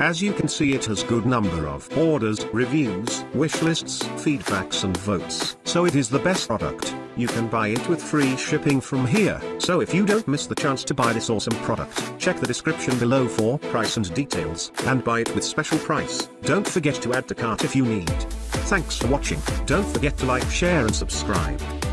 As you can see, it has good number of orders, reviews, wishlists, feedbacks and votes, so it is the best product. You can buy it with free shipping from here, so if you don't miss the chance to buy this awesome product, check the description below for price and details, and buy it with special price. Don't forget to add to cart if you need. Thanks for watching, don't forget to like, share and subscribe.